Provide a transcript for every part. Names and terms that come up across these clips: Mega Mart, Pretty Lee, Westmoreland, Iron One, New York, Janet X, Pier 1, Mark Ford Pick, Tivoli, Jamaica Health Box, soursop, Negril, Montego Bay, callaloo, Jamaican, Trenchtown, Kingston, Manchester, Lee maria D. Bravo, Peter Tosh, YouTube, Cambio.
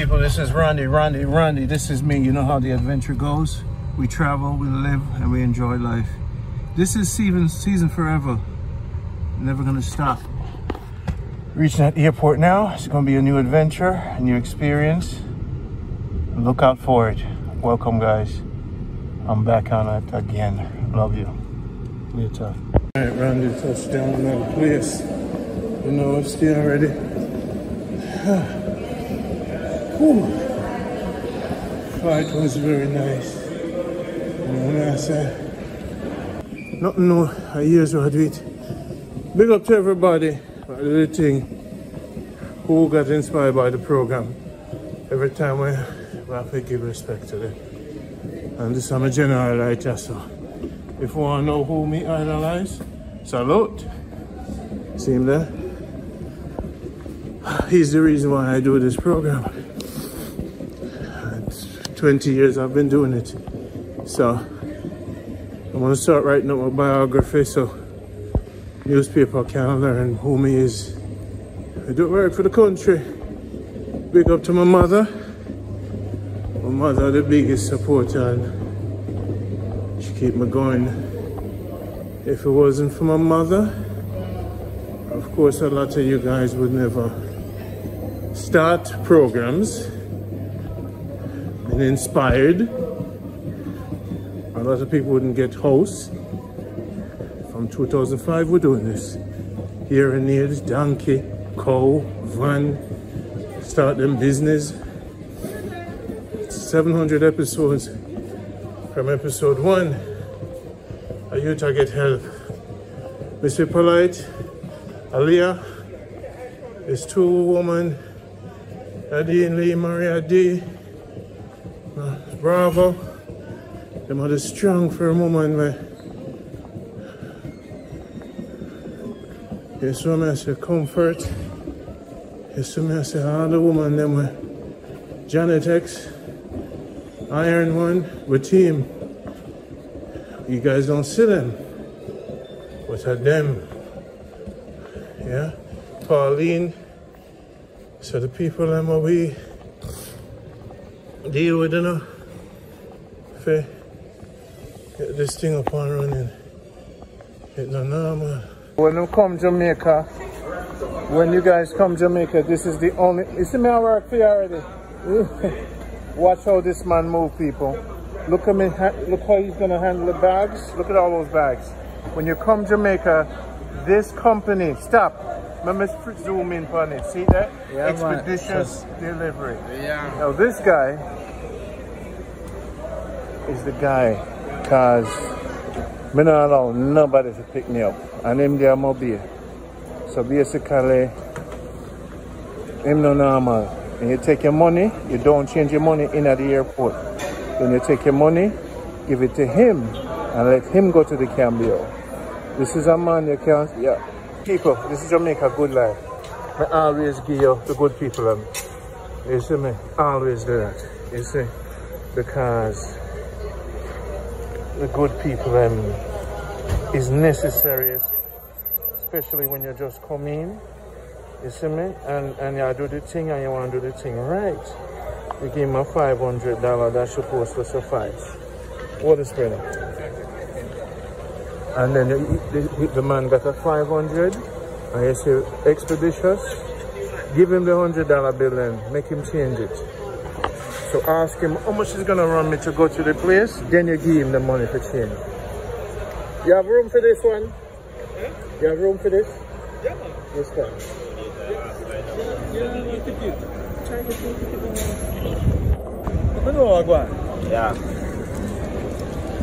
people, this is Randy. This is me. You know how the adventure goes. We travel, we live, and we enjoy life. This is season forever. Never gonna stop. Reaching that airport now. It's gonna be a new adventure, a new experience. Look out for it. Welcome, guys. I'm back on it again. Love you. Later. All right, Randy touched down another place. You know it's there already. Ooh. Flight was very nice. You know what I said? Nothing new, I years I do it. Big up to everybody, I do the thing, who got inspired by the program. Every time I have to give respect to them. And this I'm a general writer, so if you want to know who me idolize, salute. See him there? He's the reason why I do this program. 20 years I've been doing it. So I'm gonna start writing up my biography so newspaper can learn who me is. I do work for the country. Big up to my mother. My mother the biggest supporter and she keep me going. If it wasn't for my mother, of course a lot of you guys would never start programs. Inspired. A lot of people wouldn't get hosts. From 2005 we're doing this. Here and there, donkey, cow, van, start them business. 700 episodes from episode 1. A youth I get help. Mr. Polite, Aliyah, there's two women, Adine Lee, Maria D. Bravo. The mother strong for a moment, man. You saw me as a comfort. You saw me as another woman, them with Janet X, Iron One, with team. You guys don't see them. What are them? Yeah? Pauline. So the people them are we deal with, you know. Get this thing up and running. It's not normal. When you come Jamaica, when you guys come Jamaica, this is the only. You see me I work for you already. Watch how this man move, people. Look at me. Look how he's gonna handle the bags. Look at all those bags. When you come Jamaica, this company. Stop. Let me zoom in on it. See that? Yeah, Expeditious delivery. Yeah. Now this guy is the guy, cause me not allow nobody to pick me up, and him there mobile. So basically, him no normal. And you take your money, you don't change your money in at the airport. Then you take your money, give it to him, and let him go to the Cambio. This is a man you can't, yeah. People, this is Jamaica Good Life. I always give you the good people, you see me? Always do that, you see? Because the good people is necessary, especially when you just come in, you see me, and you do the thing and you want to do the thing right. You give him a $500, that's supposed to suffice. Water spreader. And then the man got a $500, and you say, expeditious, give him the $100 bill and make him change it. So ask him how much it's gonna run me to go to the place, then you give him the money for change. You have room for this one? Hmm? You have room for this? Yeah. Yes, sir. Yeah.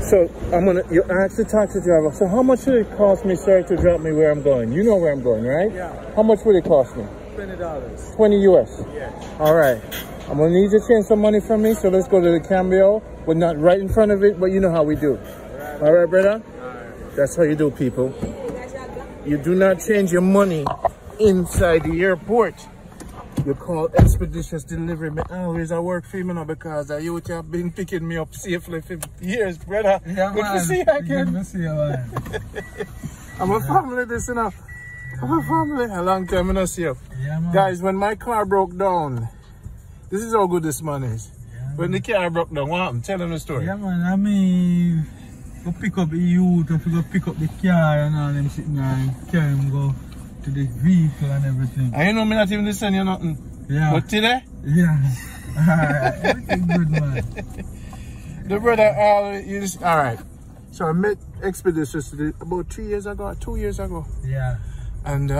So I'm gonna, you ask the taxi driver, so how much would it cost me, sir, to drop me where I'm going? You know where I'm going, right? Yeah. How much would it cost me? $20. 20 US? Yeah. All right. I'm gonna need you to change some money from me, so let's go to the Cambio. We're not right in front of it, but you know how we do. All right, brother? All right. That's how you do, people. You do not change your money inside the airport. You call Expeditious Delivery. But always I work for you now because you have been picking me up safely for years, brother. Yeah, good to see you again. Good to see you, man. I'm a family, this enough. I'm a family. A long time I don't see you. Yeah, guys, when my car broke down, This is how good this man is. Yeah. When the car broke down, what happened? Tell him the story. Yeah, man, I mean, go pick up the youth, if you go pick up the car and all them sitting there and carry him go to the vehicle and everything. And you know me not even listen you nothing. Yeah. But today? Yeah. Alright, everything good, man. The brother, you just, alright. So I met Expeditions about 3 years ago, 2 years ago. Yeah. And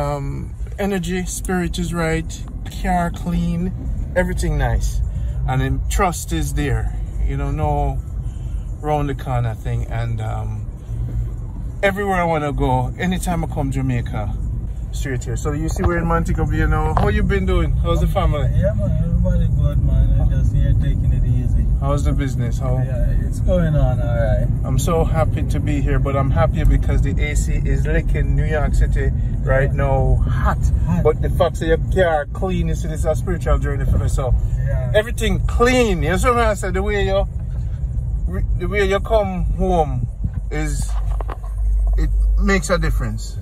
energy, spirit is right, car clean, everything nice. And then trust is there. You don't know, round the corner thing. And everywhere I want to go, anytime I come to Jamaica, straight here. So you see we're in Montego Bay now. How you been doing? How's the family? Yeah, man, everybody good, man. I'm just here taking it easy. How's the business? How? Yeah, it's going on all right. I'm so happy to be here, but I'm happier because the AC is licking New York City right now. Hot. But the fact that your car clean, you see, this is a spiritual journey for me. So yeah. Everything clean. You see what I said? The way you come home is, it makes a difference.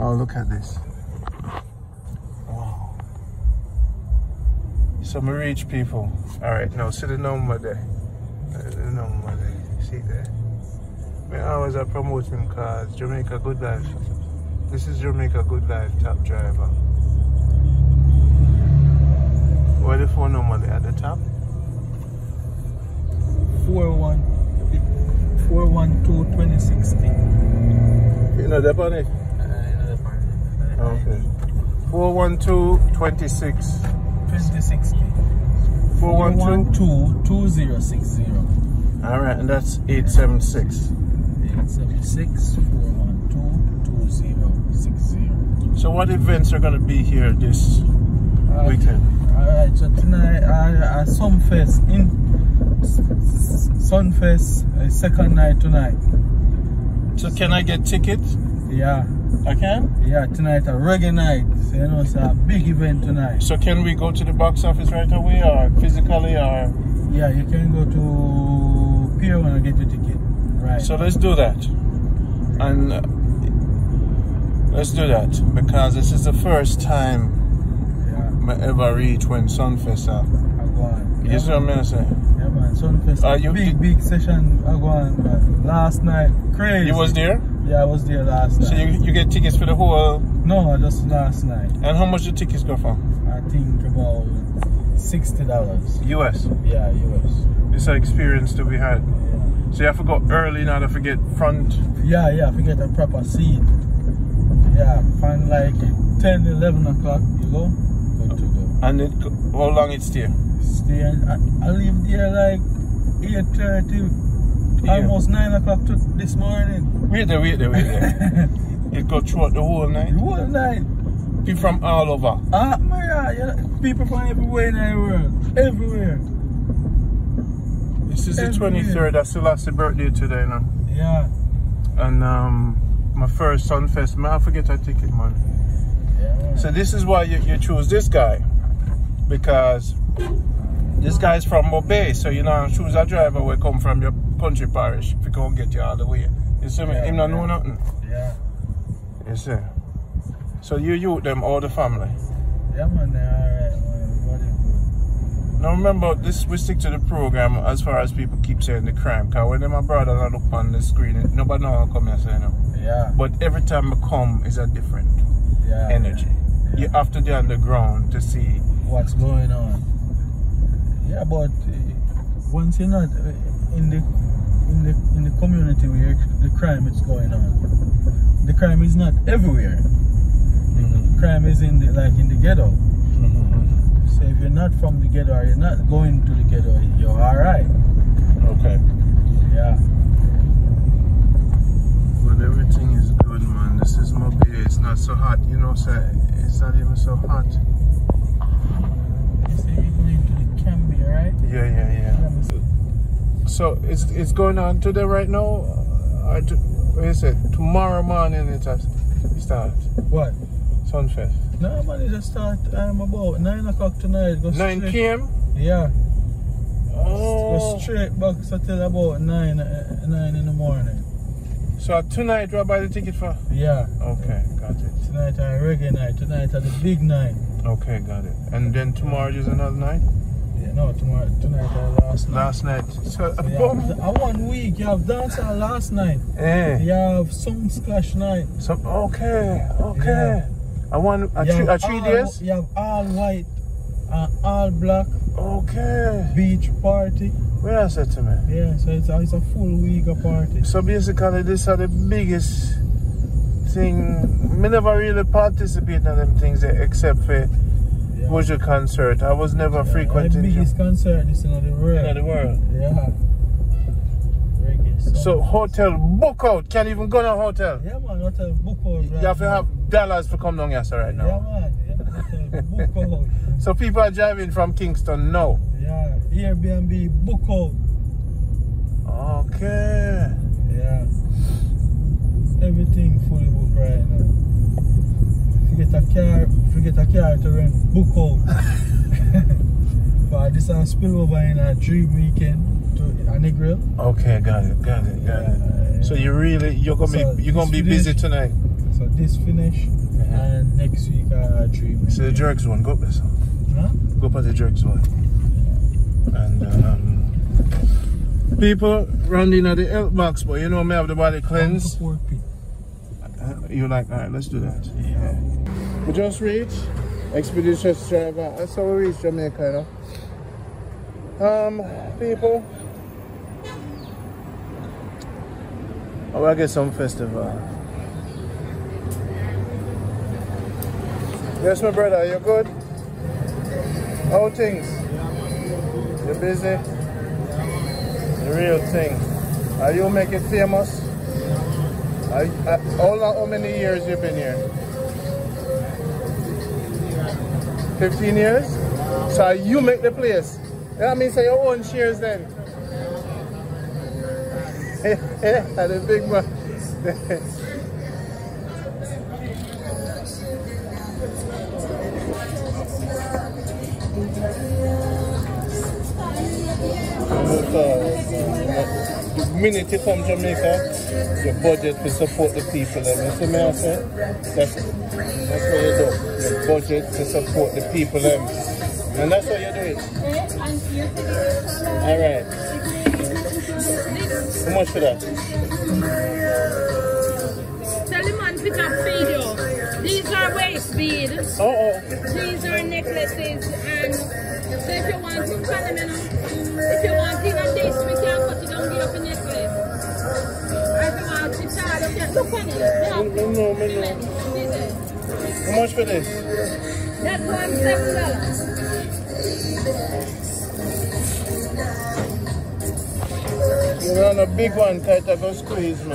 Oh, look at this. Wow. Some rich people. All right, now see the number there. The number there. See there? We always are promoting cars. Jamaica Good Life. This is Jamaica Good Life, top driver. What the phone number there at the top? 412-2016. You know that on it? Okay. 412-2060. All right, and that's 876. 876-412-2060. So what events are going to be here this weekend? All right, so tonight Sumfest in Sumfest second night tonight. So can I get tickets? Yeah. I can? Yeah, tonight a reggae night. So, you know, it's a big event tonight. So can we go to the box office right away or physically or? Yeah, you can go to Pier 1 and get your ticket. Right. So let's do that. And let's do that because this is the first time I ever reach when Sumfest up. You see what I'm saying? Yeah, man, Sumfest. Big session I go on, man. Last night, crazy. You was there? Yeah, I was there last night. So you get tickets for the whole? No, just last night. And how much the tickets go for? I think about $60. US? Yeah, US. It's an experience that we had. Yeah. So you have to go early now to forget front? Yeah, forget a proper seat. Yeah, find like 10, 11 o'clock, you go, good to go. And it, how long it's there? I leave there like 8:30. Yeah. Almost 9 o'clock this morning. Wait there. It got throughout the whole night. The whole night. People from all over. My God, yeah. People from everywhere in the world. Everywhere. This is everywhere. The 23rd. That's the last birthday today now. Yeah. And my first Sumfest. Man, I forget I ticket, man. Yeah. So this is why you choose this guy, because this guy's from Mobay. So you know, choose a driver will come from your country parish if you can't get you all the way. You see me? Yeah, him not know nothing. Yeah. You see? So you them all the family? Yeah, man, they alright, man. Now remember this, we stick to the program as far as people keep saying the crime, cause when my brother not up on the screen, nobody know how come here say no. Yeah. But every time I come is a different energy. Yeah. You have to be on the ground to see what's going on. Yeah, but once you're not in the community where the crime is going on. The crime is not everywhere. The crime is in the ghetto. So if you're not from the ghetto or you're not going to the ghetto, you're alright. Okay. Yeah. But everything is good, man. This is Mobile. It's not so hot, you know, so it's not even so hot. You see, you're going to the Cambie, right? Yeah. So it's going on today right now. What is it? Tomorrow morning it starts. What? Sumfest. No, man, it just starts about 9 o'clock tonight. 9 p.m. Yeah. Oh. Go straight back until about 9 in the morning. So tonight we buy the ticket for? Yeah. Okay, got it. Tonight our reggae night. Tonight are the big night. Okay, got it. And then tomorrow is another night? Yeah, no, tomorrow, tonight or last night. Last night. So, yeah, 1 week, you have dancer last night. Yeah. You have sound clash night. So, okay. Yeah. I want three days? You have all white and all black. Okay. Beach party. Where is that to me? Yeah, so it's a full week of party. So basically, these are the biggest thing. Me never really participate in them things except for was your concert. I was never frequenting the biggest concert is in the world. In the world. Yeah. So hotel book out. Can't even go to a hotel. Yeah man, hotel book out. Right, you have to have dollars for come down here right now. Yeah man. Yeah, hotel book out. So people are driving from Kingston now. Yeah. Airbnb book out. Okay. Yeah. Everything fully booked right now. If you get a car to rent, book out. But this is spill over in a 3 weekend to a Negril. Okay, got it. So you're gonna be busy tonight. So this finish and next week 3 weekend. So the drugs one, go better. Huh? Go for the drugs one. Yeah. And people rounding at the health box, but you know me have the body cleanse. You're like, alright, let's do that. Yeah. We just reached Expeditious Driver. That's how we reached Jamaica, you know. People, I want to get some festival. Yes, my brother, you good? How things? You busy? The real thing. Are you make it famous? How many years you been here? 15 years? So you make the place. That means so your own shares then. The big man. The minute you come to Jamaica, your budget will support the people. And you see me I say? That's what you do. Your budget to support the people. And that's what you do it. Alright. How much for that? Tell him and pick up video. These are waist beads. These are necklaces. And so if you want to tell them, if you want even this, we can cut it down the upper necklace. Or if you want to charge, you can look on it. No. How much for this? That one $7. You want a big one, tight, I go squeeze me.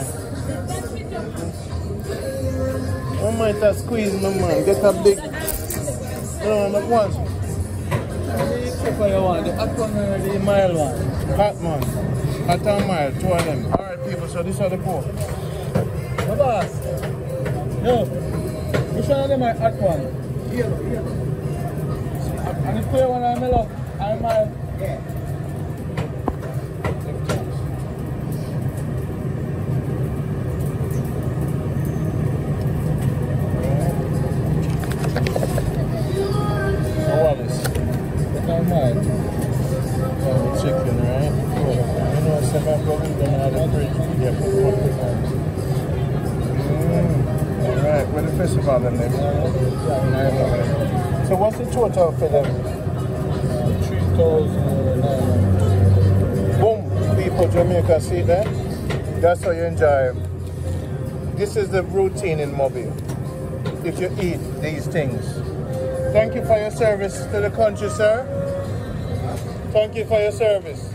How much I squeeze me, man? Get a big. No, not once. What you want? The hot one or the mild one? Hot one. Hot and mild, two of them. Alright, people, so these are the poor. No, boss. No. Which one of them are hot one? Here. And the clear one, I'm yellow. I'm mild. Yeah. How are this? Look how mild. Oh, chicken, right? Cool. I know it's about going to have a drink. Yeah, for alright, where the festival then? So what's the total for them? 3,000. Boom! People, Jamaica, see that? That's how you enjoy. This is the routine in Mobile. If you eat these things. Thank you for your service to the country, sir. Thank you for your service.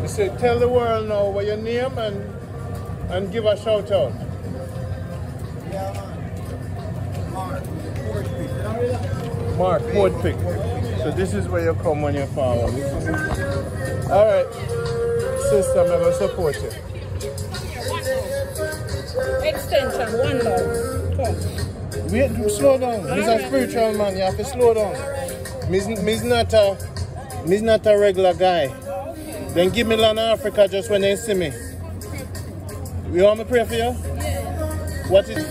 You see, tell the world now what your name and give a shout out. Mark Ford Pick. So this is where you come when you're farmer. Alright. Sister, I'm gonna support you. Extension, one love. Wait, slow down. He's a spiritual man, you have to slow down. Me's not a regular guy. Then give me land in Africa just when they see me. You want me to pray for you? Yeah. What is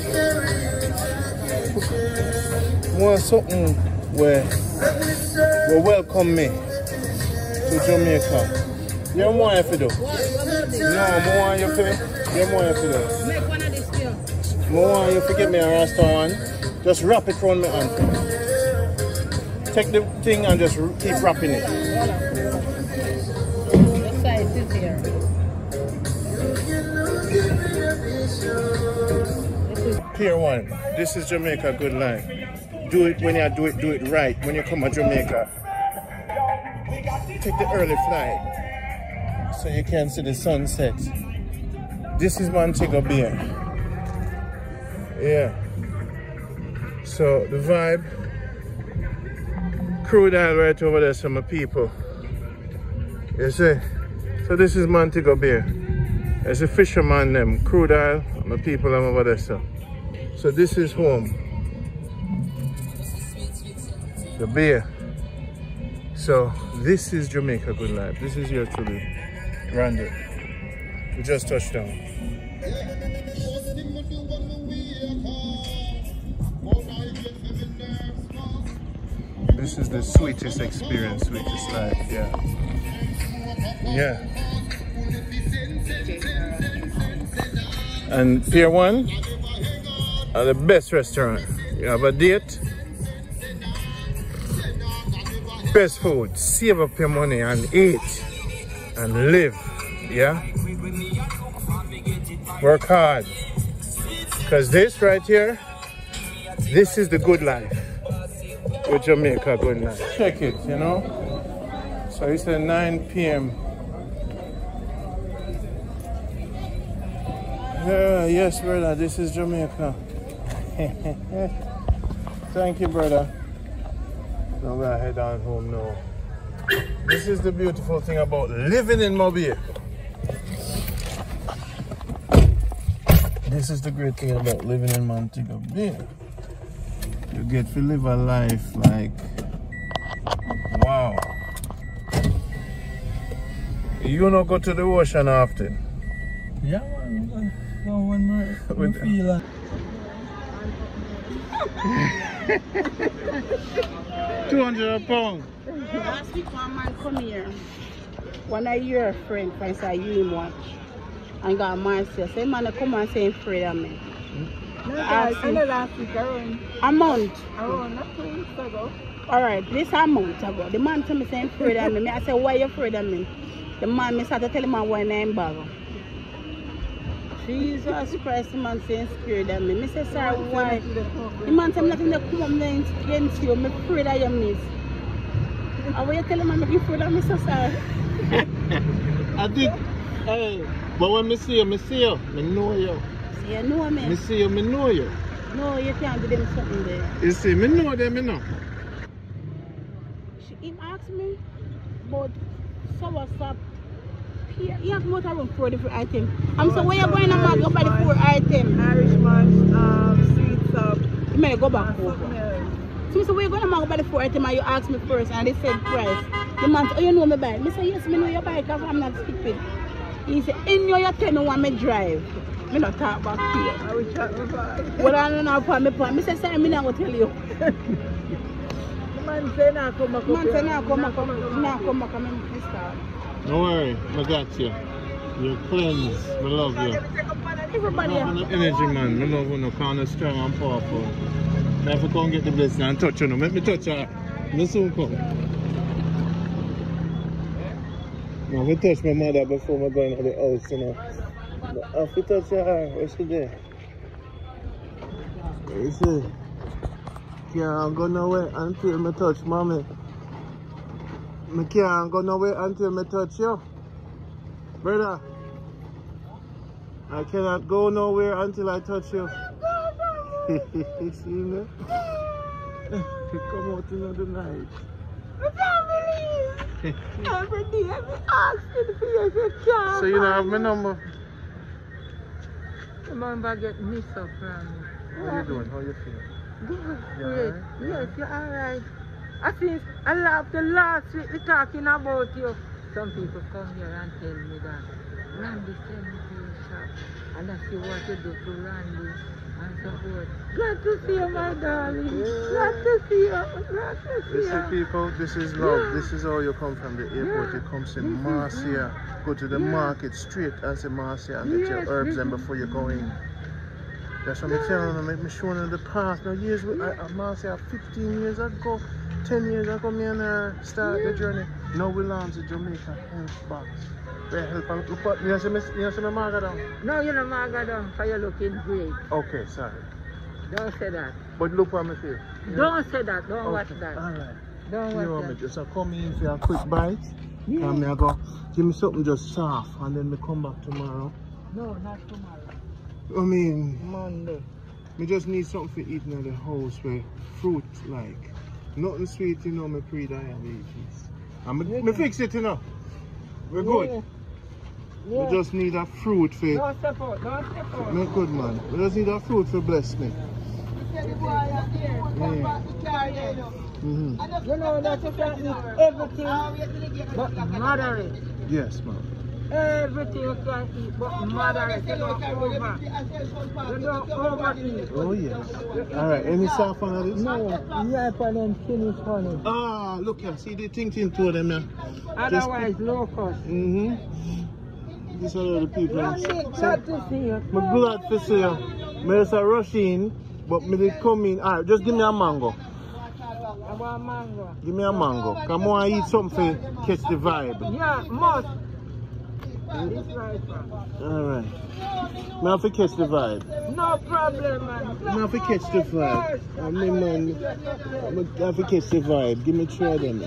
want something where will welcome me to Jamaica. You don't want to do? No, I want you to. You don't want to do. Make one of these things. I want you to get me a Rasta one. Just wrap it around my hand. Take the thing and just keep wrapping it. What size is here? Pier 1. This is Jamaica Good Life. Do it when you do it right. When you come to Jamaica, take the early flight. So you can see the sunset. This is Montego Bay. Yeah. So the vibe. Crude island right over there, some people. You see? So this is Montego Bay. There's a fisherman them, crude island, and the people them over there. So this is home. The bay. So this is Jamaica Good Life. This is your truly. Randy, we just touched down. This is the sweetest experience, sweetest life, yeah. Yeah. And Pier 1 are the best restaurant. You have a date. Best food, save up your money and eat. And live, yeah? Work hard. Because this right here, this is the good life. With Jamaica Good Life. Check it, you know? So it's at 9 p.m. Yeah, yes, brother, this is Jamaica. Thank you, brother. Now we're gonna head on home now. This is the beautiful thing about living in Mobile. This is the great thing about living in Montego Bay. You get to live a life like, wow. You don't go to the ocean often. Yeah, no one more feel like. £200. Last week one man come here. One of your friends I said you watch. And got Marcia. Say man come and say afraid of me. No, last week around. A month. Around not 2 weeks ago. Alright, this a month ago. The man told me say afraid of me. I said, why you afraid of me? The man me started telling him why I'm bother. Jesus Christ, the man saying spirit of me. I said, sir, why? The man said nothing to come against you. I'm afraid of your miss. I will tell him I'm looking for that, Mr. Sir. I think, hey, but when I see you, I know you. See, I know me. I see you, I know you. No, you can't do them something there. You see, I know them, I know. He asked me about soursop. He has more than 4 different items. I'm so where you going to go by the 4 items? Irish munch, sweet sop. You may go back over. So we're going to talk about the 4 items and you asked me first and they said price. The man said, oh, you know my bike? I said, yes, I know your bike because I'm not stupid. He said, I know you tell me when I drive. I don't talk back to you. I will chat about it. Well, I don't know about my point. I said, sorry, I don't tell you. The man said, no, come back. The man said, no, come back. No, come back. Don't worry, I got you. You're cleansed. I love you. Everybody has an energy, man. I love you. I'm kind of strong and powerful. I have to come get the blessing and touch you now. Let me touch her. I soon come. I have to touch my mother before I go into the house, you know. I have to touch her. Where's she there? You see? Can't go nowhere until I touch mommy. I can't go nowhere until I touch you. Brother, I cannot go nowhere until I touch you. See me? Come out in the night. I can't believe every day I be asking for you, you can't. So you don't have my number? The number get missed up from me. How you doing? How you feeling? Good. You alright? Yes, you alright. I think I laughed the last week we talking about you. Some people come here and tell me that Randy sent me to your shop and I see what you do to Randy. Glad to see you, my darling. Glad to see you. Glad to see you. Listen, people, this is love. Yeah. This is all you come from the airport. You come to Marcia. Go to the market straight as a Marcia and get your herbs and before you go in. That's what I'm telling them. I'm showing them the past. Now, years with Marcia, 15 years ago, 10 years ago, me and her start the journey. Now we launch the Jamaica Health Box. Well, help and look up. You know, see me mark down? No, you know, mark down, for you're looking great. Okay, sorry. Don't say that. But look what I'm saying. Don't say that. Don't watch that. All right. Don't watch that. Just come in for a quick bite. Yeah. And I go, give me something just soft, and then we come back tomorrow. No, not tomorrow. I mean, Monday. Me just need something to eat in the house where fruit, like, nothing sweet, you know, my pre-diabetes. And me fix it, you know. We're good. Yeah. We just need a fruit for... Don't step out, don't step out. No good, man. We just need a fruit for bless me. You know that you can eat everything but moderate. Yes, ma'am. Everything you can eat but moderate. You don't over. You don't overeat. Oh, yes. Alright, any soft on this? No. Yeah, but then finish on it. Ah, look here. See the things into them, man. Otherwise, low cost. Mm-hmm. These are the people. I'm glad to see you. I'm glad to see you. I'm just rushing, but I did come in. Alright, just give me a mango. I want a mango. Give me a mango. Come on, eat something, catch the vibe. Yeah, must. Alright. I have to catch the vibe. No problem, man. I have to catch the vibe. I have to catch the vibe. Give me a try, then.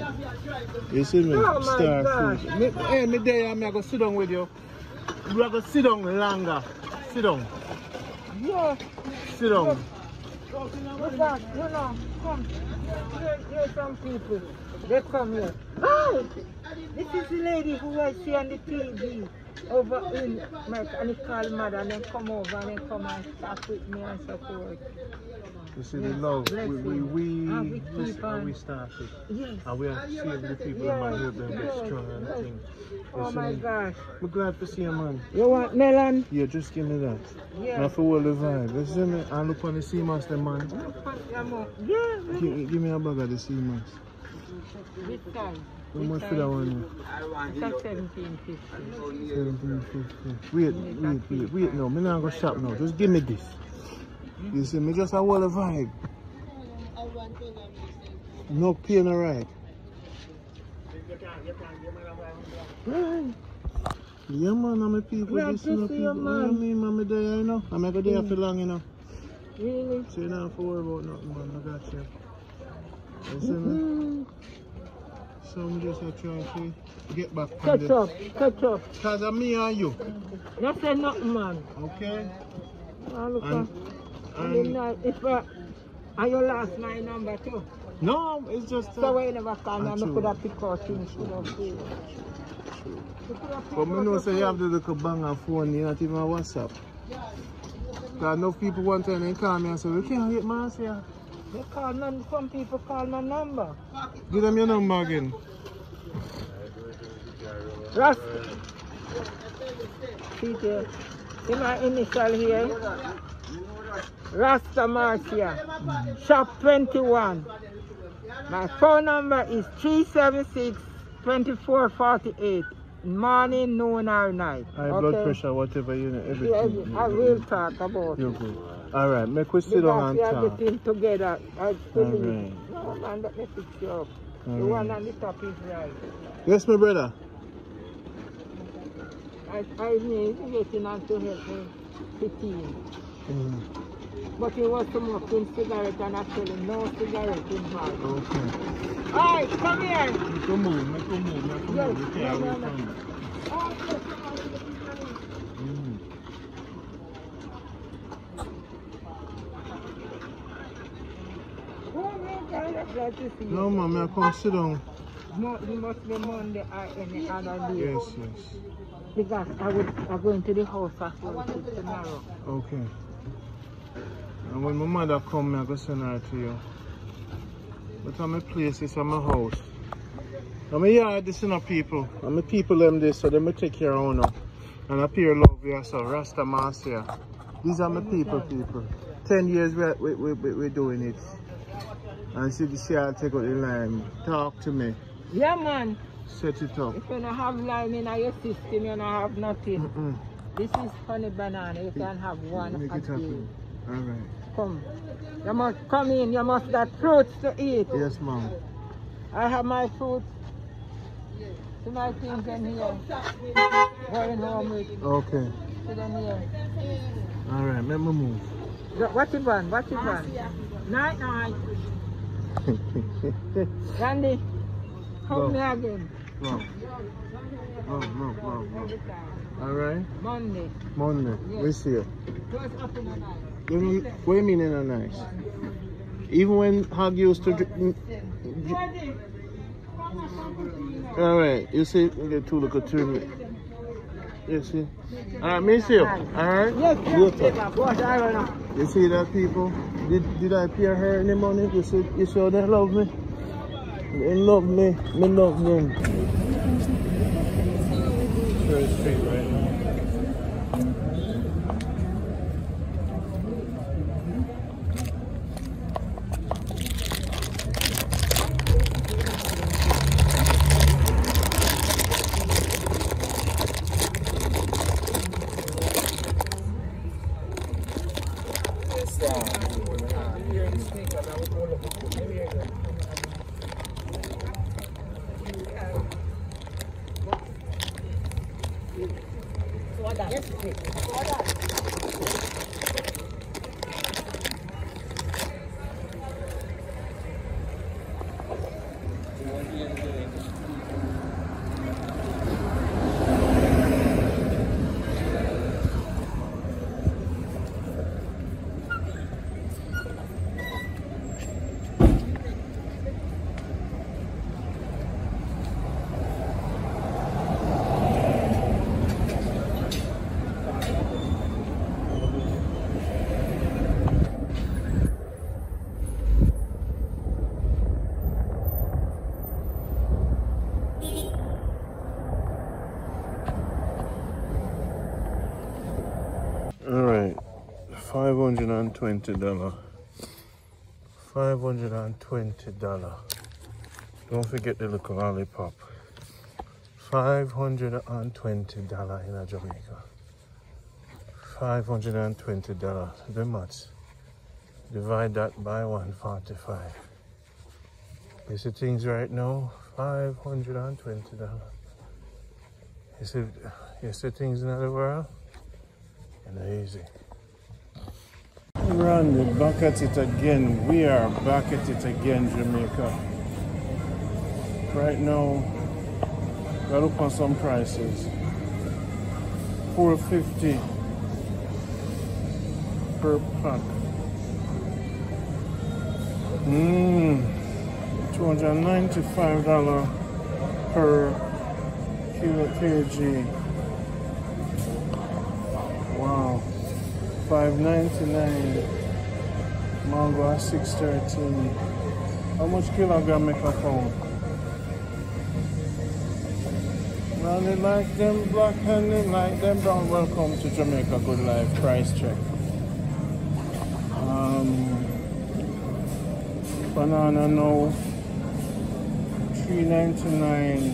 You see me? Star food. Hey, me there, I'm going to sit down with you. You have to sit down longer. Sit down. Yeah. Sit down. Look at, you know, come. Here some people. They come here. Oh! This is the lady who I see on the TV over in America. And they call mother and then come over and then come and talk with me and so forth. You see the love. We started. Yes. And we are seeing the people in my little bit strong and things. Oh my gosh. We're glad to see you, man. You want melon? Yeah, just give me that. Yeah. Now for all the vibe. Listen, I look on the sea master, man. Yeah, really. Give me a bag of the sea master. This time. How much for that one? It's at 17.50. 17.50. Wait. No, I'm not going to shop now. Just give me this. You see, me just a wall of vibe. No pain, alright. Yeah, man, I'm a people. Glad to see you, man. I mean, I'm there, you know. I'm every day for long, you know. Really? So you don't have to worry about nothing, man. I got you. You see me? So I'm just a trying to get back. Catch up. Because of me and you. Not say nothing, man. Okay? And you lost my number too? No, it's just... So I never can, and I could have picked out things, you know. But I know you have the little bang and phone, you're not even WhatsApp. Because enough people want to call me and say, we can't get Marcia here. They call none, some people call my number. Give them your number again. Rasta. Peter, see my initial here? Rasta Marcia, shop 21. My phone number is 376-2448. Morning, noon, or night. High blood pressure, whatever, you know, everything. Yeah, I will talk about it. Good. All right, make we sit down and talk. We have the thing together. No, man, let me fix you up. The one on the top is right. Yes, my brother. I need getting on to help me with him. But he was smoking cigarette and I tell him no cigarette in my house. Okay. Alright, come here. Make a move. Yes, no, no, mommy, I come sit down. No, you must be Monday or any other day. Yes. Because I'm going to the house after tomorrow. Okay. And when my mother comes, I'm going to send her to you. But I'm a place, it's at my house. I'm a yard, this is not people. I'm a people them this, so they may take care of them. And I peer love here, so Rasta Marcia. These are my people. 10 years we're doing it. And she had to take out the lime. Talk to me. Yeah, man. Set it up. If you don't have lime in your system, you don't have nothing. Mm-mm. This is honey banana. You can have one. Make it happen. All right. Come. You must come in. You must have fruits to eat. Yes, ma'am. I have my fruits. See my things in here. Going home with me. Okay. See them here. All right. Let me move. What you want? What you want? Night, night. Randy, come here again. No. All right. Monday. Monday. Yes. We see you. What do you mean in a night? Even when Hug used to drink. All right. You see, you get two look at 2 minutes. You see? All right, me see you. All right? Yes, you see that, people? Did I pay her any money? You see how they love me? They love me. They love them. Third Street right $520. $520. Don't forget the little lollipop. $520 in Jamaica. $520. The much. Divide that by 145. You see things right now. $520. You see things in the world. And they're easy. Randy, back at it again. We are back at it again, Jamaica. Right now, we're looking at some prices. $4.50 per pack. $295 per kg. Wow. $5.99, mango at $6.13. How much kilogram make a pound? Well, they like them black and they like them brown. Welcome to Jamaica Good Life price check. Banana now, $3.99.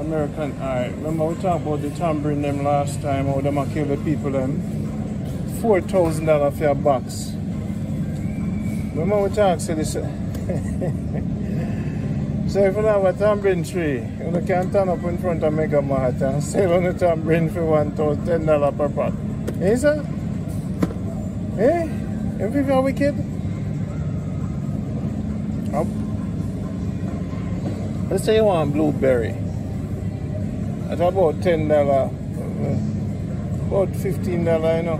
American art. Remember we talked about the tambourine them last time, how them a kill the people them. $4,000 for a box. Remember we talked so this. So if you have a tambourine tree, you can turn up in front of Mega Mart and sell on the tambourine for $1,010 per pack. Is that? Eh? If you are wicked? Up. Let's say you want blueberry. At about $10, about $15, you know.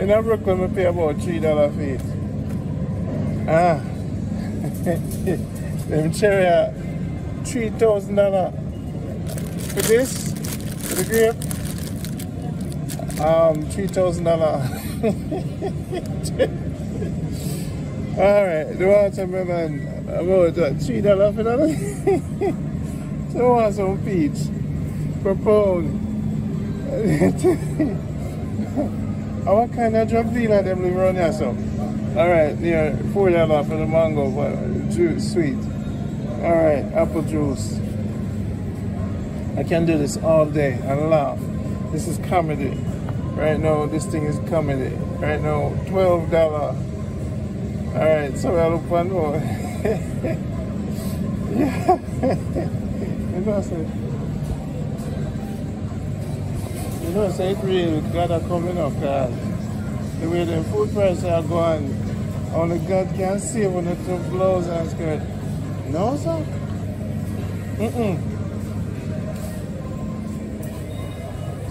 In a Brooklyn, we pay about $3 for it. Ah, them cherry are $3,000 for this, for the grape. $3,000. All right, the watermelon about $3 for that. So I want some peach. propose. What kind of drug dealer them live around here, so? Alright, near $4 for the mango juice, sweet. Alright, apple juice. I can do this all day and laugh. This is comedy. Right now, this thing is comedy. Right now, $12. Alright, so I'll open more. Yeah. You know, say it really gotta coming up, cause the way the food prices are going, only God can see when it blows and skirt. No, sir?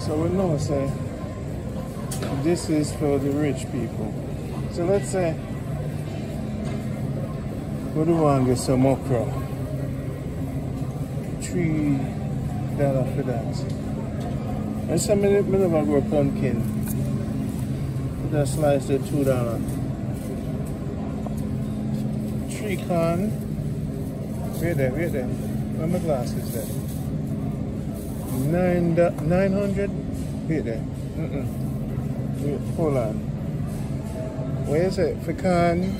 So we know, say, this is for the rich people. So let's say, we do want to get some okra. $3 for that. And some minute I grow pumpkin. That slice at $2. 3 corn. Wait there. Where my glasses there? $900. Wait there. Wait, hold on. Where is it? For corn.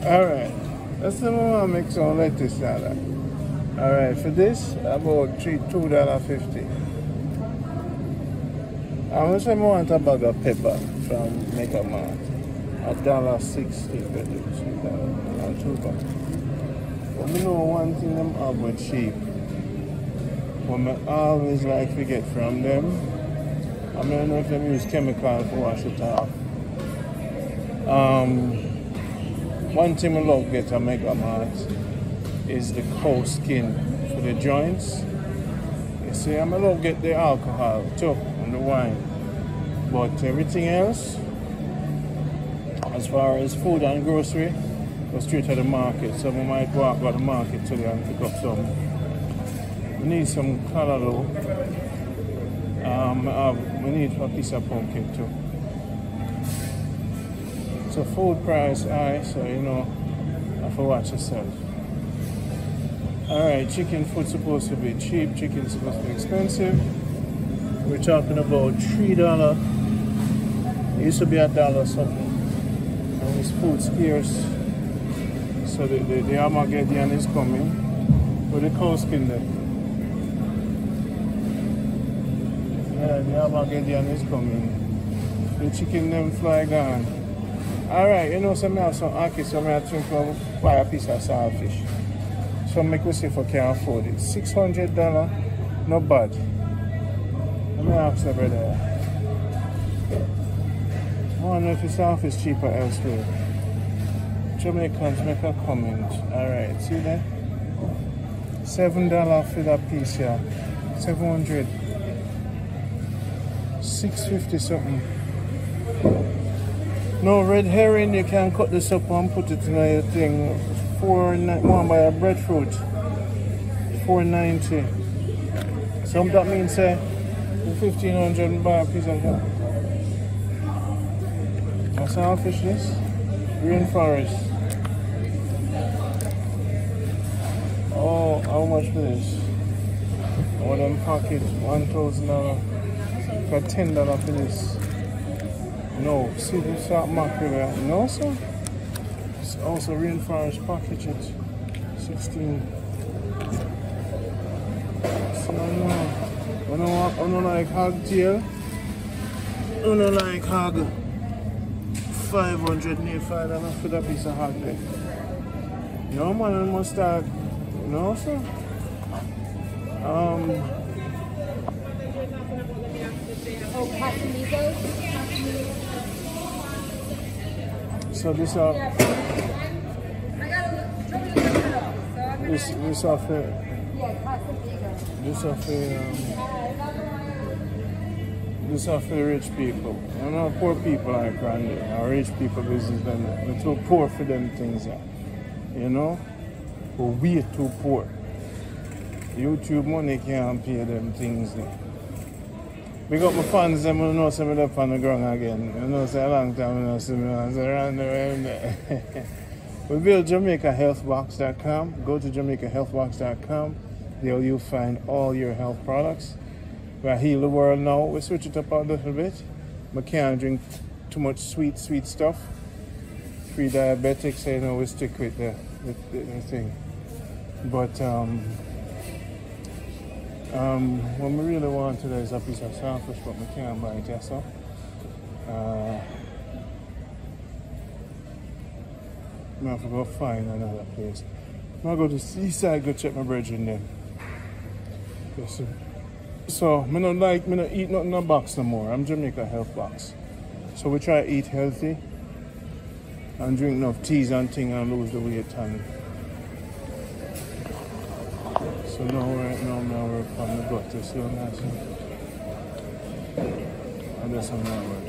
Alright, let's see what I make some lettuce salad. Alright, for this, about $2.50. I want to want a bag of pepper from Mega Mart. $1.60 for this, and 2 bags. But I know one thing them are but cheap. What I always like to get from them, I don't know if they use chemical to wash it off. One thing I love get at Mega Mart is the cow skin for the joints. You see, I love get the alcohol too and the wine, but everything else, as far as food and grocery, go straight to the market. So we might go out by the market today and pick up some. We need some callaloo. We need a piece of pumpkin too. So food price high, so you know, have to watch yourself. Alright, chicken food supposed to be cheap, chicken supposed to be expensive. We're talking about $3. It used to be $1 something. And it's food scarce. So the Armageddon is coming. But the cow skin there. Yeah, the Armageddon is coming. The chicken them fly gone. Alright, you know, some I have some ackee, some I have to buy a piece of saltfish. Some make we see if I can afford it. $600, no bad. Let me ask the brother. I wonder if the saltfish cheaper elsewhere. Jamaicans make a comment. Alright, see there? $7 for that piece here. $700. $6.50 something. No red herring, you can cut this up and put it in a thing. $4.91 by a breadfruit. $4.90. So that means say $1,500 buy a piece of that. That's how fish this. Rainforest. Oh, how much for this? One of them packets, $1,000 for $10 for this. No, see this salt mackerel. No, sir. It's also reinforced package at 16. So I know. I don't like hog tail. I don't like hog. $585 for that piece of hog tail. No, man, I must start. No, sir. So this are for rich people. I know poor people are grinding. Our rich people business, then we're too poor for them things. You know, but we're too poor. YouTube money can't pay them things. We got my fans, them will know some of them on the ground again. You know, say a long time, you know, some of them around the way. Reveal JamaicaHealthBox.com. Go to JamaicaHealthBox.com. There you'll find all your health products. We'll heal the world now. We'll switch it up a little bit. We can't drink too much sweet stuff. Free diabetics, I know we stick with the thing. But what we really want today is a piece of sandwich, but we can't buy it yourself. I'm going to go find another place. I'm going to go to Seaside, go check my brethren there. Yes, so, I don't eat nothing in a box no more. I'm Jamaica Health Box. So we try to eat healthy and drink enough teas and things and lose the weight time. So now right now we're on the gutter, so nice. And that's on my work.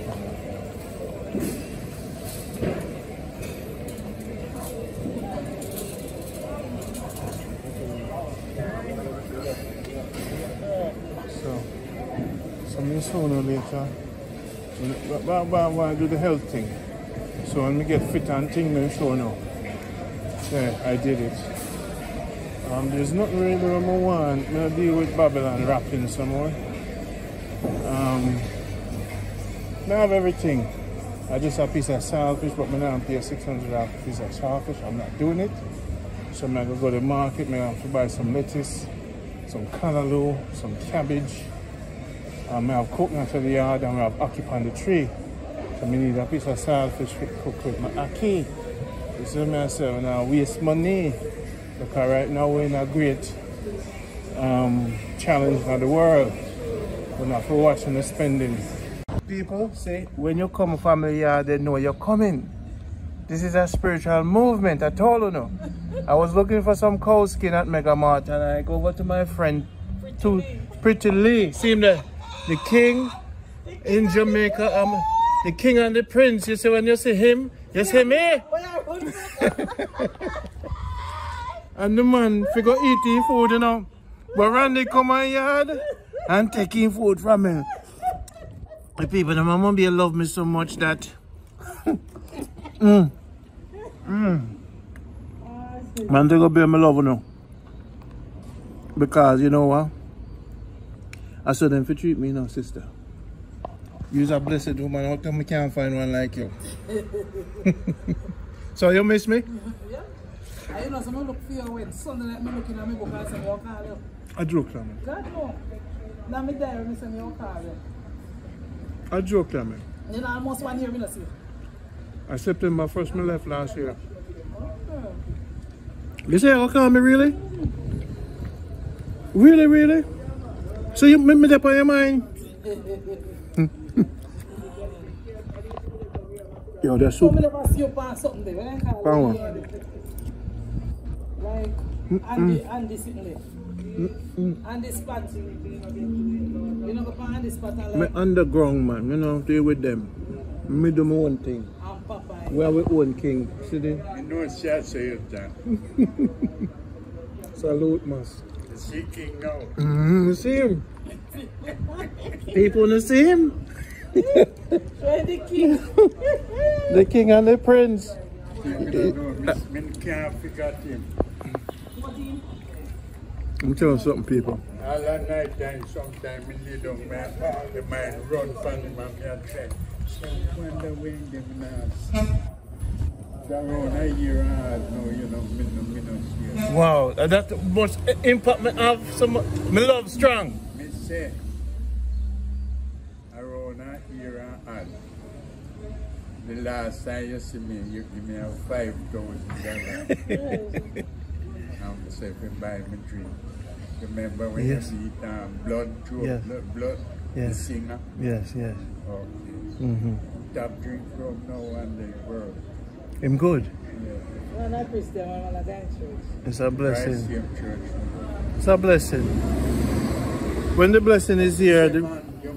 Sooner or later, I do the health thing. So when we get fit and thing, then sure now. Yeah, I did it. There's nothing really wrong with one. I'm gonna deal with Babylon rapping some more. I have everything. I just have a piece of saltfish, but now I'm paying $600 a piece of saltfish. I'm not doing it. So I'm gonna go to the market. I have to buy some lettuce, some cantaloupe, some cabbage. I have coconut in the yard and I have ackee on the tree. So I need a piece of saltfish to cook with my ackee. You see me, I say, when I waste money. Because right now we're in a great challenge for the world. We're not for watching the spending. People say, when you come from the yard, they know you're coming. This is a spiritual movement, I told you no. I was looking for some cow skin at Mega Mart and I go over to my friend, Pretty Lee. See him there? The king in Jamaica, the king and the prince. You see when you see him, you see me. And the man figure eating food, you know. But Randy come on yard and taking food from him. The people in my mom love me so much that. Montego Bay, my love, you know. Because you know what? I saw them for treat me now, sister. You're a blessed woman. How come we can't find one like you? So you miss me? Yeah. I know someone look for you when Sunday night me looking at me go past and walk out. I joke, Lammy. God no. Now me there me say me walk out. I joke, Lammy. You know almost 1 year me not see. I September 1st me left last year. Okay. You say how come me really? Really? So you made me that by your mind. Yo, that's so. Like Andy sitting there. Andy spot. You know, Andy spot. I'm underground, man. You know, deal with them. Me do my own thing. And Papa. We are our own king. See there? You know, it's just say it, Dan. Salute, master. See King now. You see him? People wanna see him? The king. The king and the prince. Men can't forget him. I'm telling something, people. All at night time, sometimes we lead on my heart, the man run from him and me and say, so wonder when them now. Around a year old now, you know, me no. Wow, that much impact me have some me love strong. Me say around a year old. The last time you see me, you give me a $5,000. I'm safe and buy me drink. Remember when yes. You see blood through yes. blood yes. The singer? Yes. Okay. Stop drink from now and the world. I'm good. It's a blessing. It's a blessing. When the blessing is here, you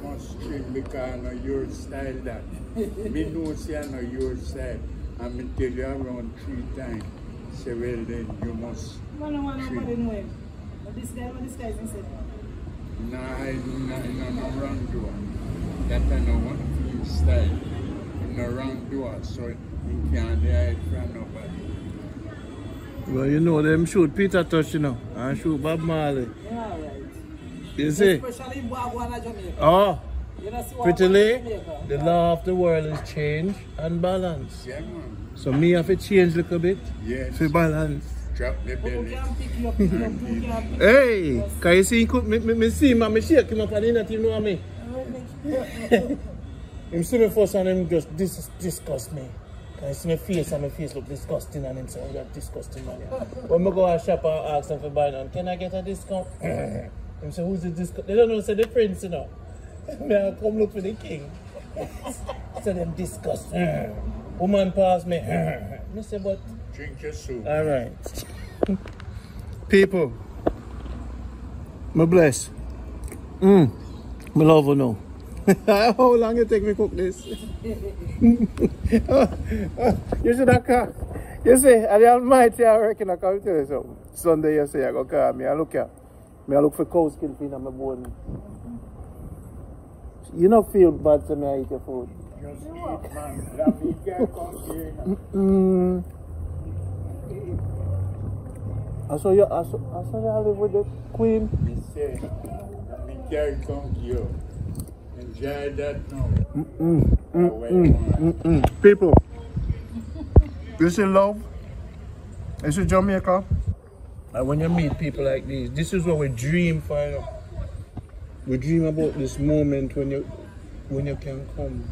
must drink because I know your style that. Me know say I know your style. I me tell you around 3 times. Say well then you must. No. This guy is inside. No, I no wrong door. That I know one your style. No wrong door, so. You can't hide from nobody. Well, you know, them shoot Peter Tosh, you know, and shoot Bob Marley. Yeah, right. You see? Especially Wagwan of Jamaica. Oh. You know, see Pretty Lee, the law of the world is change and balance. Yeah, man. So me have to change a little bit. Yes. To balance. Drop the belly. Hey, can you see him? I shake him up and he not even know me. Him see me first and him just disgust me. I see my face and my face look disgusting and him say, oh, that disgusting man. When I go to a shop and ask them for buy them, can I get a discount? Him say, who's the discount? They don't know, say the prince, you know. May I come look for the king? So them disgust. Woman pass me. Me say, but... Drink your soup. All right. People, my bless. My love you know. How long it take me cook this? You should have come. You see, I am mighty at work, I come tell you something. Sunday, you see, I go call me, I look here. I look for cow skin in my bone. You don't feel bad to me, I eat your food. Just eat, man. That meat can come here. I saw you, I live with the queen. You see, that meat can come here. Enjoy that now. People, this is love. This is Jamaica. And when you meet people like these, this is what we dream for. You know? We dream about this moment when you can come.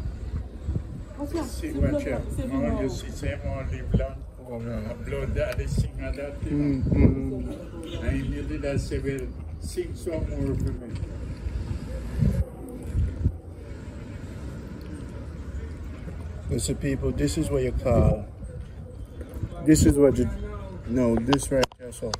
See what you want to see, same only blood. Blood that they sing and that thing. And you did that, say, well, sing some more for me. Listen, people, this is what you call. This is what you. No, this right here, so.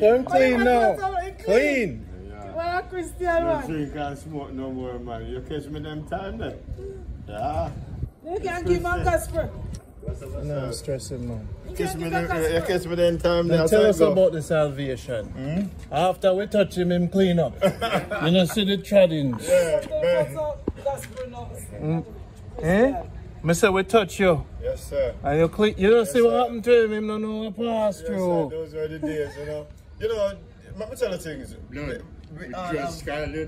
Come clean now. Clean. Yeah. Well, Christian man. You drink and smoke no more, man. You catch me them time then. Yeah. You can't give man Casper. No, I'm stressing, man. You catch me them time then. Tell us about the salvation. After we touch him clean up. You know, see the treadings. Yeah. Mister, we touch you. Yes, sir. And you clean. You don't see what happened to him. Him don't know what passed through. Yes, sir. Those were the days, you know. You know, let me tell you things. We all have,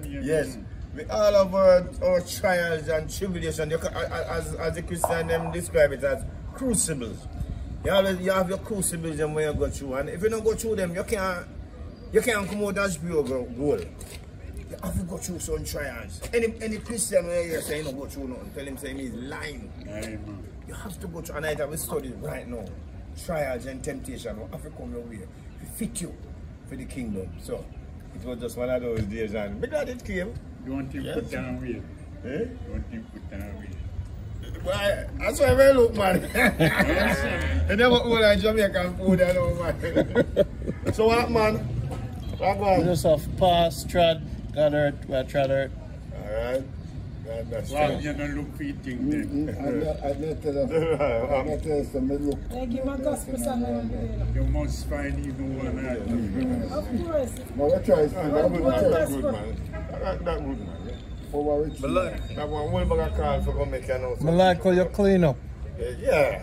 yes, we all have our trials and tribulations. As the Christian them describe it as crucibles. You have your crucibles and when you go through, and if you don't go through them, you can't come out as pure gold. You have to go through some trials. Any Christian when you say you don't go through nothing, tell him say he's lying. You have to go through, and I have studied right now. Trials and temptation will have to come your way to fit you for the kingdom. So it was just one of those days, and my glad it came. You want him put down with? Eh? You want him put down with? Why? That's why I look, man. I never own a Jamaican food and all, man. So what, man? What, man? You just have past, trad, God hurt, well, trad hurt. Alright. Well, you don't look fitting then. You must find even one out. Of course. Well, I try to find that good man. That good man. For what? That one will bag a call for go make an announcement. I like how you clean up. Yeah.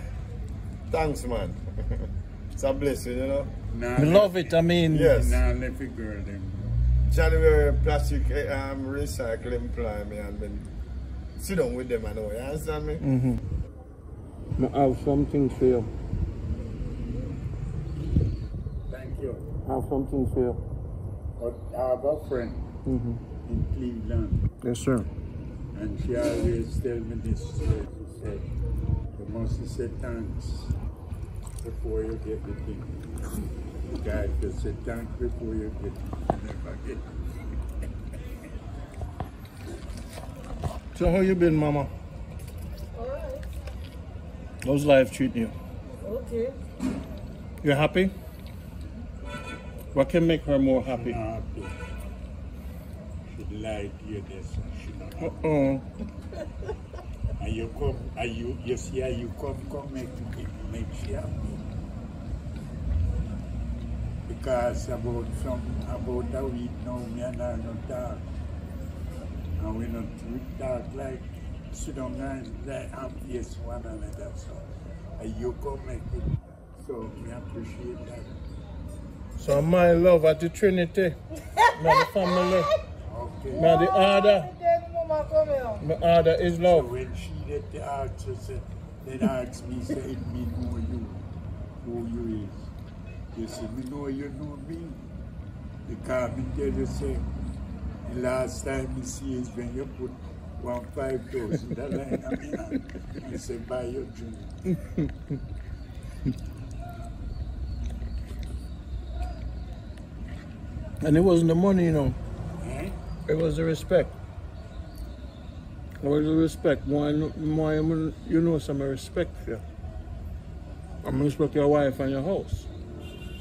Thanks, man. It's a blessing, you know. I love it, I mean. Yes. Now let me girl them. January plastic recycling plant and then sit down with them and all, you understand me? I have something for you. Thank you. I have something for you. I have a friend in Cleveland. Yes, sir. And she always tells me this story. She said, you must say thanks before you get the thing. Guys, just sit down before you get. So how you been, Mama? Alright. How's life treating you? Okay. You're happy? What can make her more happy? Not happy. should lie to your desk and she not. Uh-oh. And you come, and you see how you come make she happy. Because about a week now, me and I don't talk. And we don't talk like, sit down and like, obvious one another. So, and you come make it. So, we appreciate that. So, my love at the Trinity, my family, okay. My the order. My order is love. So when she did the ask, she said, then asked me, say, it me know you, who you is. You see, me know you know me. Because me tell you, say, the last time you see is when you put $1,500 in a minute, and you say, buy your drink. And it wasn't the money, you know. Eh? It was the respect. It was the respect. More, you know, some respect for you. I'm going to respect your wife and your house.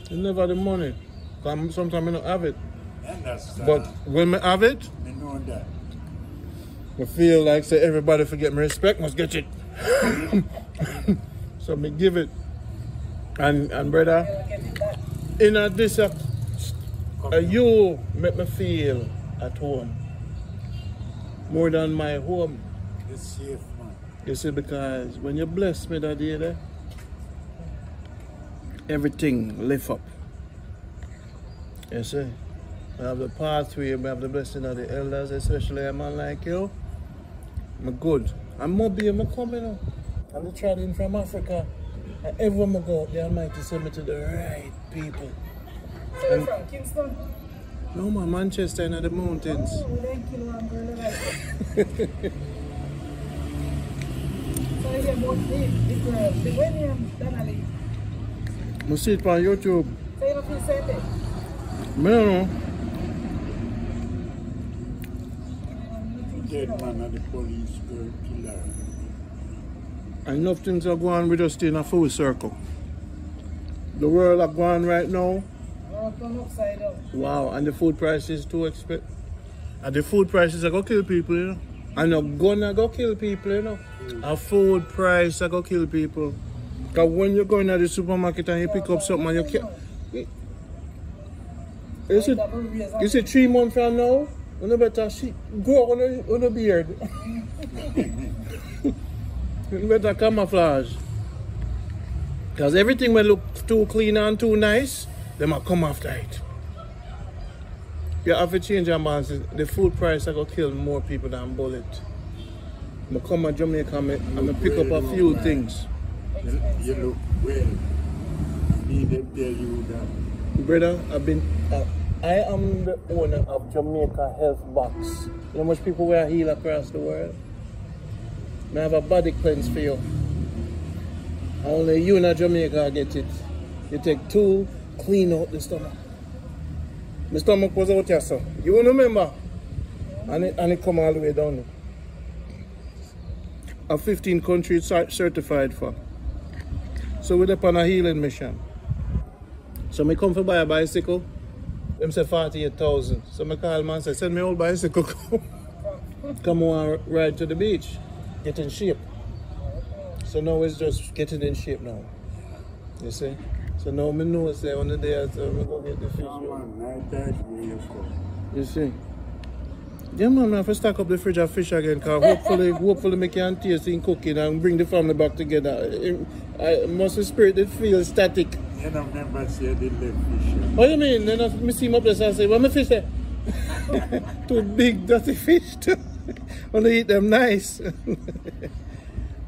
It's never the money. Sometimes I don't have it. Understand. But when I have it, I know that. I feel like, say, everybody forget my respect, must get it. So I give it. And brother, in this you make me feel at home more than my home. It's safe, man. You see, because when you bless me that day there, everything lift up. You see, I have the pathway, I have the blessing of the elders, especially a man like you. I'm good. I'm Mobi, I'm coming up. I'm traveling from Africa. And everywhere I go, the Almighty send me to the right people. Where are you from? Kingston? No, man, Manchester and the mountains. Oh, thank you, I'm going to like it. So you can both leave because the way I'm done, I leave. I see it on YouTube. So you don't feel safe? No. Dead man at the police were killer. Enough things are going on, we're just in a full circle. The world are going right now. Wow, and the food prices too expensive. And the food prices are going to kill people, you know. And the gun are going to kill people, you know. A food price are going to kill people. Because when you're going to the supermarket and you pick up something and you can't... You see, 3 months from now, you better go on the beard. You better camouflage. Because everything may look too clean and too nice. They might come after it. You have to change your minds. The food price is going to kill more people than bullet. I come to Jamaica and I pick up a few things. You look well. Me them tell you that. Brother, I am the owner of Jamaica Health Box. You know how much people wear heal across the world? I have a body cleanse for you. Only you in Jamaica get it. You take two. Clean out the stomach. My stomach was out here, sir. You won't remember? And it come all the way down. A 15 countries certified for. So we're upon a healing mission. So I come for buy a bicycle. Them say 48,000. So I call man say, send me old bicycle. Come on, ride to the beach. Get in shape. So now it's just getting in shape now. You see? So now I know say on the day I say we go get the fish. You see? Yeah man, I have to stack up the fridge of fish again because hopefully I can taste in cooking and bring the family back together. I must spirit it feel static. You don't remember say I did the fish. What do you mean? Then I see him up there and say, where my fish there? Too big dirty fish too. Only eat them nice.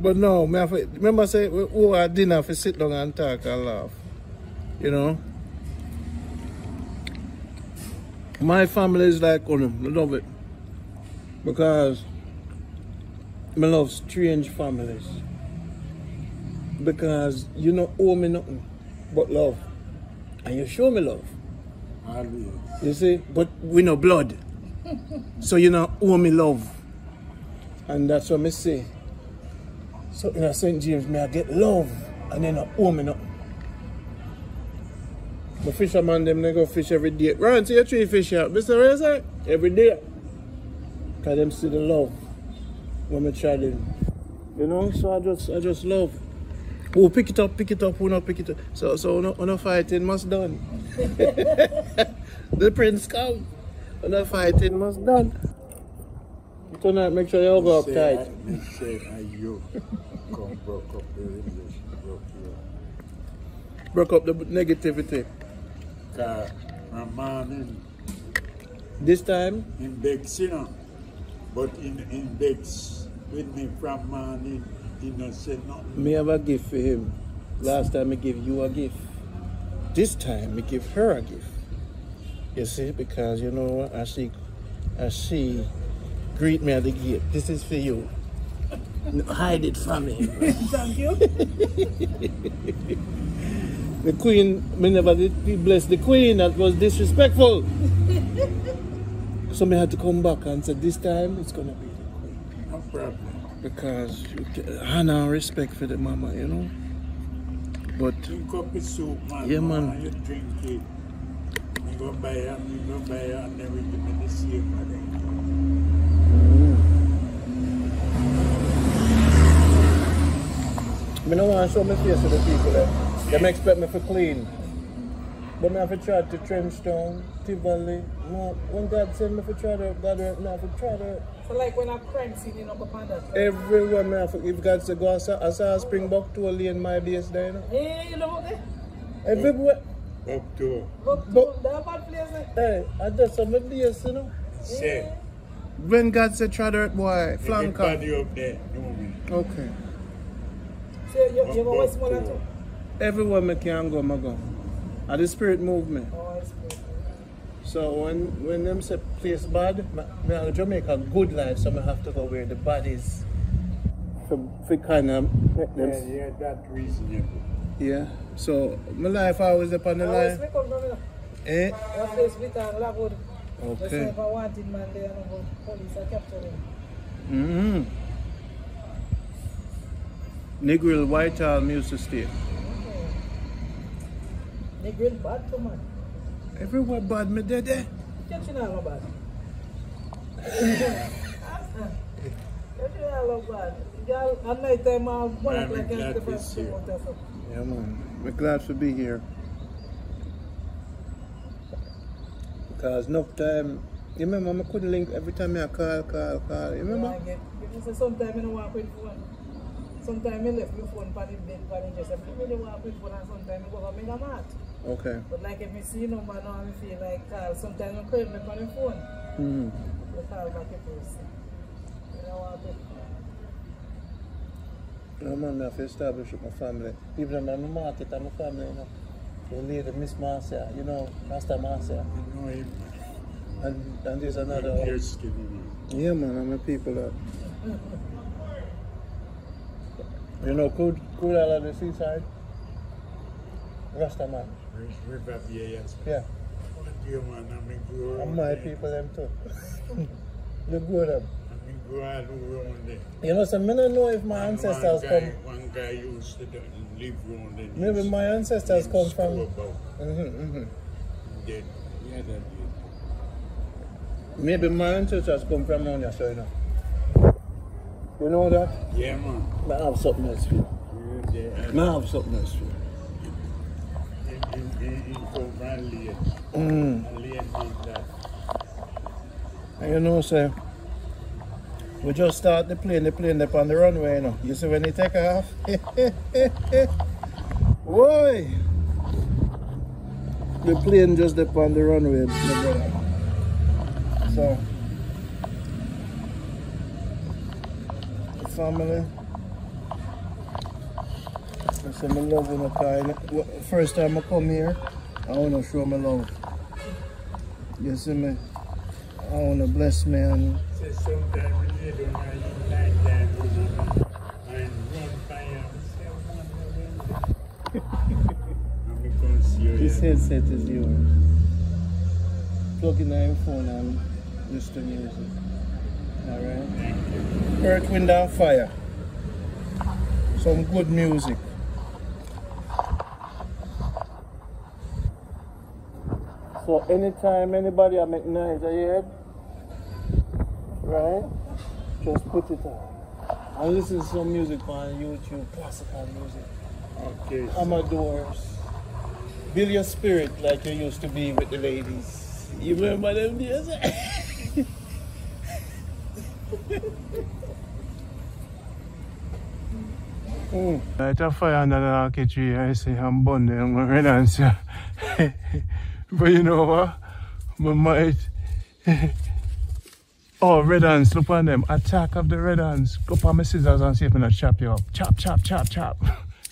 But no, I have to, remember say we over dinner for sit down and talk and laugh. You know, my family is like on them. I love it because I love strange families because you don't owe me nothing but love, and you show me love. Always. You see, but we no blood, so you don't owe me love, and that's what I say. So in St. James, may I get love, and then I owe me nothing. The fisherman, them, they go fish every day. Ryan, see your three fish here. Mr. Razor, every day. because them see the love when I try them. You know, so I just love. Oh, pick it up, pick it up, who not pick it up. So no fighting must done. The prince come. No fighting must done. Tonight, make sure you go up tight. You come broke up the English, broke up the negativity. My man this time in Bex, you know, but in Bex with me from morning. He not say nothing. Me have a gift for him. Last time I give you a gift. This time I give her a gift. You see, because you know as she greet me at the gate. This is for you. Hide it from me. Thank you. The queen, me never did bless the queen. That was disrespectful. So me had to come back and say this time it's gonna be the queen. No problem. Because Hannah respect for the mama, you know. But drink up the soup, man. Yeah, man. You drink it. You go buy it, and then we give me the same money. I don't want to show my face to the people there. Eh? They expect me for clean. But I have to try to Trenchtown, Tivoli. No, when God said me for try to gather, I have to try to. So like when I crank sitting up upon that. Right? Everywhere me have to, if God said go, I saw a Springbok to a lane my days there. You know? Hey, you know what there? Everywhere. Up to. Up to. That's a bad place. Hey, I just saw my days, you know. Yeah. When God said try to, boy, flank up. Everybody up there, you know me. Okay. So you go Westmoreland too? Everywhere me can go, I go. The spirit movement. Oh, so when them say place bad, me have Jamaica Good Life, so I have to go where the bodies for kind of make them. Yeah, that reason. Yeah. So my life always upon the line. Eh? Okay. Mm-hmm. Negril, Whitehall, me used to stay. Negril bad too, man. Everywhere bad, me dead there. Catching all bad. Catching all bad. Girl, at night time, I'm like the first thing. Yeah, man. We're glad to be here. Because enough time, you remember, I couldn't link every time I call. You remember? Yeah, I get. Sometimes I don't walk with phone. Sometimes I left my phone for the bed, for the just I really walk with phone, and sometimes I go to Mega Mart. Okay. But like if I see number now, I feel like call. Sometimes I crave me for the phone. Mm-hmm. I call back a person. I don't walk with phone. No, man, I have to establish with my family. Even in the market and my family, you know. The lady, Miss Marcia, you know, Rasta Marcia. I know him. And there's another one. You're skinny. Yeah, man, I'm a people that. You know, cool out of the seaside. Rasta man. River, yes. Yeah. And my people, them too. Look good them. You know, so I don't know if my ancestors come. One guy used to live around there. Maybe my ancestors come from. Then, yeah, that maybe my ancestors come from around there, so you know. You know that? Yeah, man. I have something else for you. I have something else for you. And you know, sir, we just start the plane up on the runway, you know. You see when they take off? Why? The plane just up on the runway. So. Family. So my love in the car. First time I come here, I wanna show my love. You see me? I wanna bless me and this headset is yours. Plug in the phone and listen to music. Alright. Earth, wind and fire. Some good music. So anytime anybody I make noise, I hear it. right? Just put it on. I listen to some music on YouTube, classical music. Okay. Amadors. Build your spirit like you used to be with the ladies. You remember them days? Light a fire under the arch tree, I say, I'm burning them right answer. But you know what? We might. Oh, red ants, look on them. Attack of the red ants. Go for my scissors and see if I'm gonna chop you up. Chop, chop, chop, chop.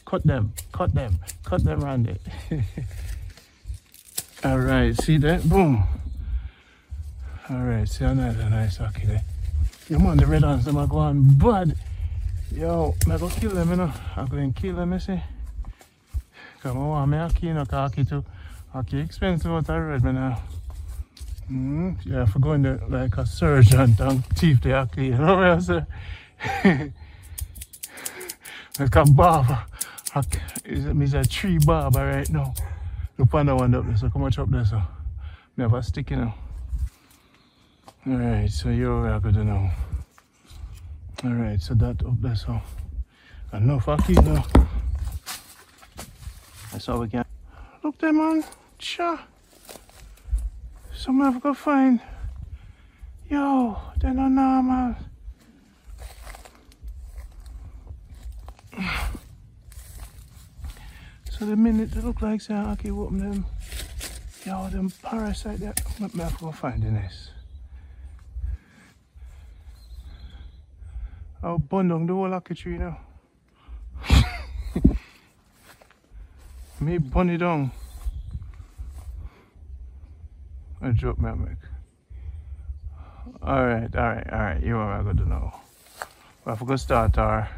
Cut them, cut them, cut them, Randy. All right, see that? Boom. All right, see another nice hockey there. You man, the red ants, them are going bad. Yo, I'm gonna kill them, you know. I'm gonna kill them, you see. Come on, I'm hockey, you know, hockey too. Hockey expensive out of red, man, now. Yeah, for going to like a surgeon and teeth the hockey, you know what I'm saying? Like a barber. It's a tree barber right now. The panda one up there, so come much up there, so. We have a stick, you know. Alright, so you're what I could do now. Alright, so that up there, so. Enough hockey now. That's all we can. Look there, man. Sure. Some I've got to find. Yo, they're not normal. So the minute they look like I can whoop them. Yo, them parasite that I've got to find in this. I'll burn down the whole hockey tree now. Me burn it down. I dropped my mic. Alright, you know what I'm going to know. We're going to start our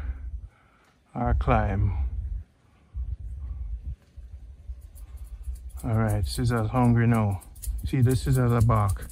climb. Alright, scissors hungry now. See, the scissors are back.